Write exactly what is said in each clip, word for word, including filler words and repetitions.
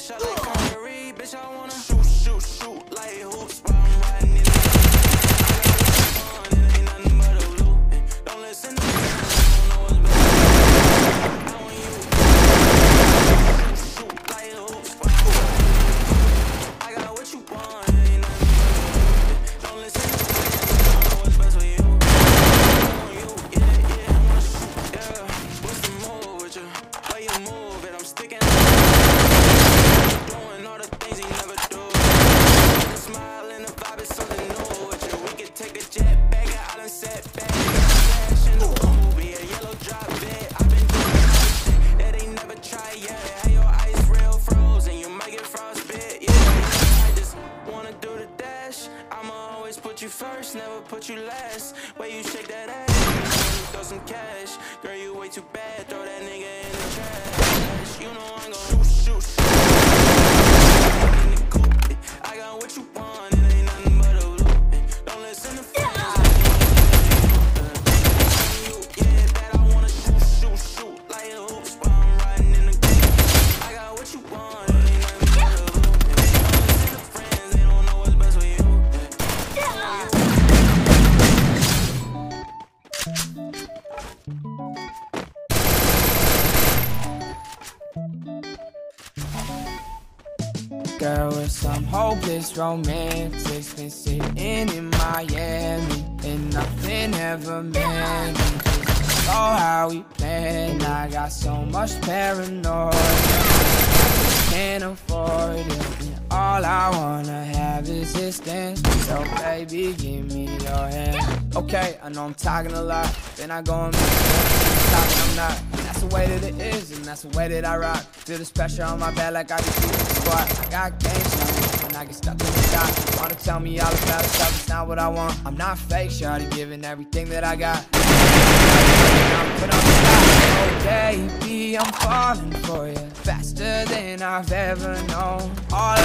shot like Kyrie, bitch, I wanna shoot, shoot, shoot like hoops while I'm riding in the ain't nothing but a loop. Don't listen to me, I don't know what's better. I want you, shoot, shoot like hoops while I got what you want, ain't nothing but a loop. Don't listen to me, I don't know what's best for you. I want you, yeah, yeah, I wanna shoot, yeah. What's the move with you? How you move it, I'm sticking you first, never put you last. Way you shake that ass, throw some cash. Girl, you way too bad. Throw that nigga in the trash. You know I'm gon' shoot, shoot, shoot. In the coupe, I got what you want. It ain't nothing but a loop. Don't listen to yeah. You, yeah, that I wanna shoot, shoot, shoot like a hoops while I'm riding in the coupe. I got what you want. Girl, with some hopeless romantics been sitting in Miami, and nothing ever meant. Just know how we planned. I got so much paranoia, can't afford it. And all I wanna have is distance. So baby, give me your hand. Okay, I know I'm talking a lot, then I go and make it. I'm not. That's the way that it is, and that's the way that I rock. Feel this pressure on my back like I can do the squat. I got game shot, and I get stuck in the shot. Wanna tell me all about it, stuff, it's not what I want. I'm not fake, shawty, giving everything that I got. I'm put on the spot. Oh, baby, I'm falling for you, faster than I've ever known. All I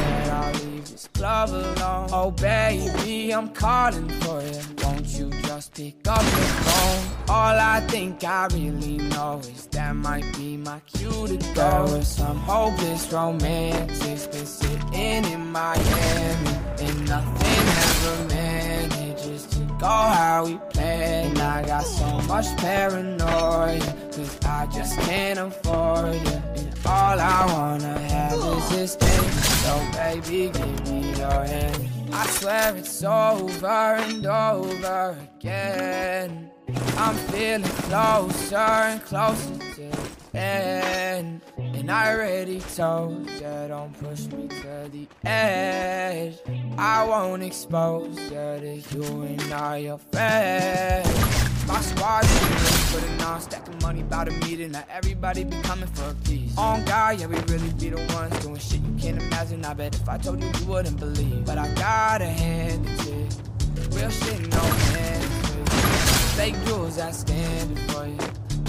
that I'll leave this club alone. Oh, baby, I'm calling for you, won't you just pick up the phone? All I think I really know is that might be my cue to go. With some hopeless romantics been sitting in Miami, and nothing ever manages to go how we planned. I got so much paranoia, cause I just can't afford it. And all I wanna have is this thing. So baby, give me your hand. I swear it's over and over again. I'm feeling closer and closer to the end. And I already told you, don't push me to the edge. I won't expose you to you and all your friends. My squad's putting on, stacking money by the meeting. Now everybody be coming for a piece. On God, yeah, we really be the ones doing shit you can't imagine. I bet if I told you, you wouldn't believe. But I gotta hand it to real shit, no man. Fake rules, I stand for you,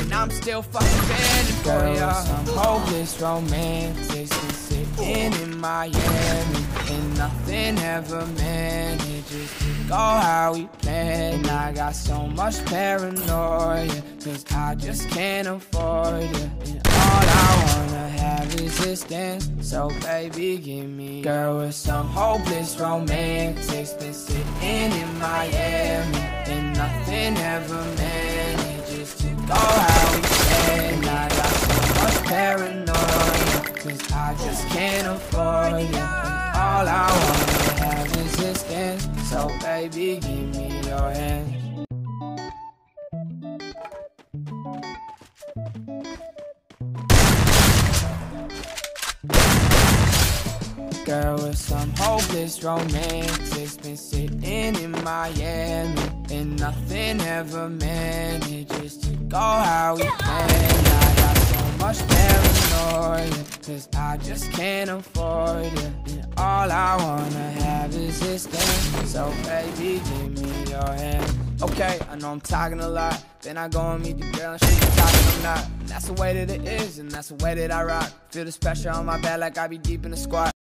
and I'm still fucking standing for you. Girl, some hopeless romantics been sitting in Miami, and nothing ever manages to go how we planned. I got so much paranoia, cause I just can't afford it. And all I wanna have is this dance, so baby, give me. Girl, with some hopeless romantics been sitting in Miami, and nothing ever manages to go how we planned. I got so much paranoia, cause I just can't afford it. And all I wanna have is this dance, so baby, give me your hand. Girl, with some hopeless romantics been sitting in Miami, and nothing ever manages to go how we planned. I got so much paranoia, cause I just can't afford it. And all I wanna have is this thing, so baby, give me your hand. Okay, I know I'm talking a lot, then I go and meet the girl and she's talking, I'm not. And that's the way that it is, and that's the way that I rock. Feel this pressure on my back like I be deep in the squat.